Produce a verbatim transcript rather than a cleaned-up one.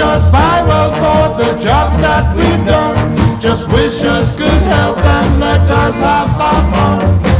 Just fine well for the jobs that we've done. Just wish us good health and let us have our fun.